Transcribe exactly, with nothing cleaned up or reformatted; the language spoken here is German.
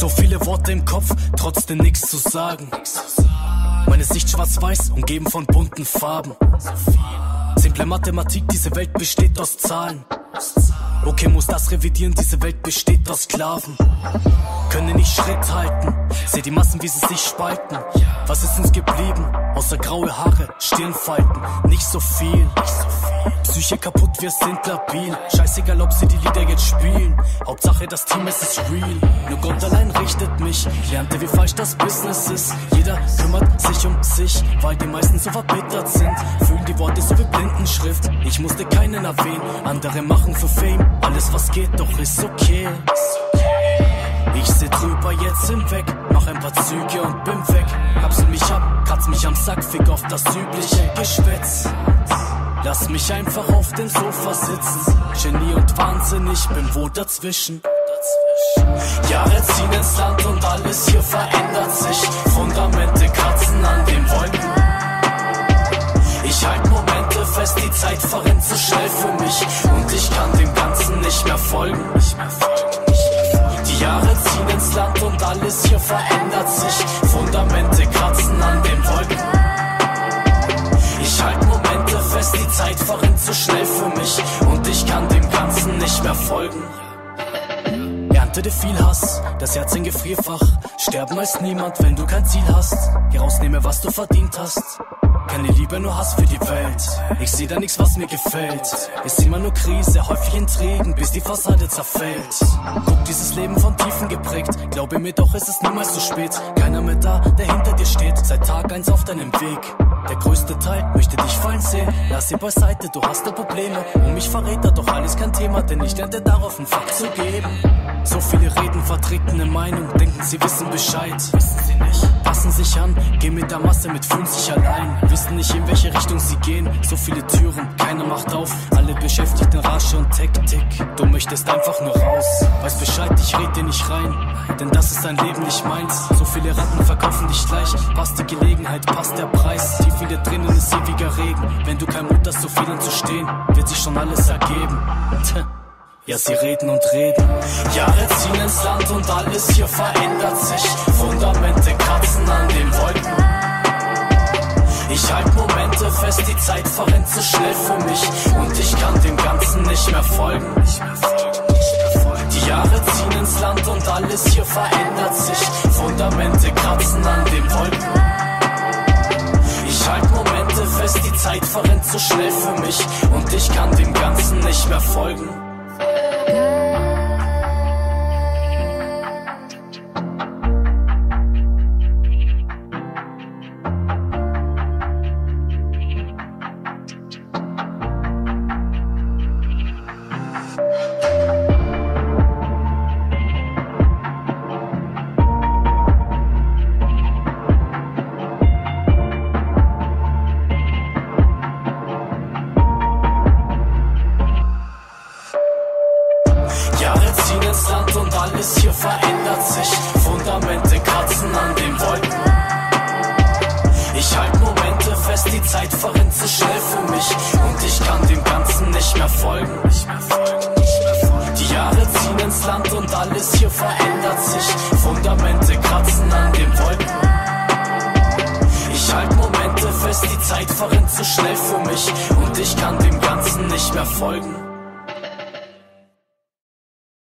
So viele Worte im Kopf, trotzdem nichts zu sagen. Meine Sicht schwarz-weiß, umgeben von bunten Farben. Simple Mathematik, diese Welt besteht aus Zahlen. Okay, muss das revidieren, diese Welt besteht aus Sklaven. Können nicht Schritt halten, seh die Massen, wie sie sich spalten. Was ist uns geblieben, außer graue Haare, Stirnfalten? Nicht so viel, Psyche kaputt, wir sind labil. Scheißegal, ob sie die Lieder jetzt spielen, Hauptsache das Team, es ist real. Nur Gott allein richtet mich, lernte, wie falsch das Business ist. Jeder kümmert sich um sich, weil die meisten so verbittert sind. Fühlen die Worte so wie Blindenschrift, ich musste keinen erwähnen. Andere machen für Fame, alles was geht, doch ist okay. Ich seh drüber, jetzt hinweg, mach ein paar Züge und bin weg. Kapsel mich ab, kratz mich am Sack, fick auf das übliche Geschwätz. Lass mich einfach auf dem Sofa sitzen, Genie und Wahnsinn, ich bin wohl dazwischen. Jahre ziehen ins Land und alles hier verändert sich. Fundamente kratzen an den Wolken. Ich halt Momente fest, die Zeit verrennt so schnell für mich. Und ich kann dem Ganzen nicht mehr folgen. Die Jahre ziehen ins Land und alles hier verändert sich. Fundamente kratzen an den Wolken. Ich halt Momente fest, die Zeit verrennt so schnell für mich. Und ich kann dem Ganzen nicht mehr folgen. Erntete viel Hass, das Herz in Gefrierfach. Sterben als niemand, wenn du kein Ziel hast. Geh raus, nehme, was du verdient hast. Keine Liebe, nur Hass für die Welt. Ich seh da nix, was mir gefällt. Ist immer nur Krise, häufig Intrigen, bis die Fassade zerfällt. Guck, dieses Leben von Tiefen geprägt. Glaube mir doch, es ist niemals zu spät. Keiner mehr da, der hinter dir steht. Seit Tag eins auf deinem Weg. Der größte Teil möchte dich fallen sehen. Lass sie beiseite, du hast da Probleme. Um mich verrät er, doch alles kein Thema. Denn ich lernte darauf, einen Fakt zu geben. So viele reden, vertreten eine Meinung. Denken, sie wissen Bescheid. Wissen sie nicht. Passen sich an, gehen mit der Masse mit, fühlen sich allein. Wissen nicht, in welche Richtung sie gehen. So viele Türen, keiner macht auf. Alle beschäftigt in Rage und Taktik. Du möchtest einfach nur raus. Weiß Bescheid, ich red dir nicht rein. Denn das ist dein Leben, nicht meins. So viele Ratten verkaufen dich gleich. Passt die Gelegenheit, passt der Preis. Tief in dir drinnen ist ewiger Regen. Wenn du kein Mut hast, so vielen zu stehen, wird sich schon alles ergeben. Ja, sie reden und reden. Jahre ziehen ins Land und alles hier verändert sich. Fundamente kratzen an den Wolken. Ich halt Momente fest, die Zeit verrennt so schnell für mich. Und ich kann dem Ganzen nicht mehr folgen. Die Jahre ziehen ins Land und alles hier verändert sich. Fundamente kratzen an den Wolken. Ich halt Momente fest, die Zeit verrennt so schnell für mich. Und ich kann dem Ganzen nicht mehr folgen. Jahre ziehen ins Land und alles hier verändert sich. Fundamente kratzen an den Wolken. Ich halt Momente fest, die Zeit verrinnt so schnell für mich. Und ich kann dem Ganzen nicht mehr folgen. Die Jahre ziehen ins Land und alles hier verändert sich. Fundamente kratzen an den Wolken. Ich halt Momente fest, die Zeit verrinnt so schnell für mich. Und ich kann dem Ganzen nicht mehr folgen.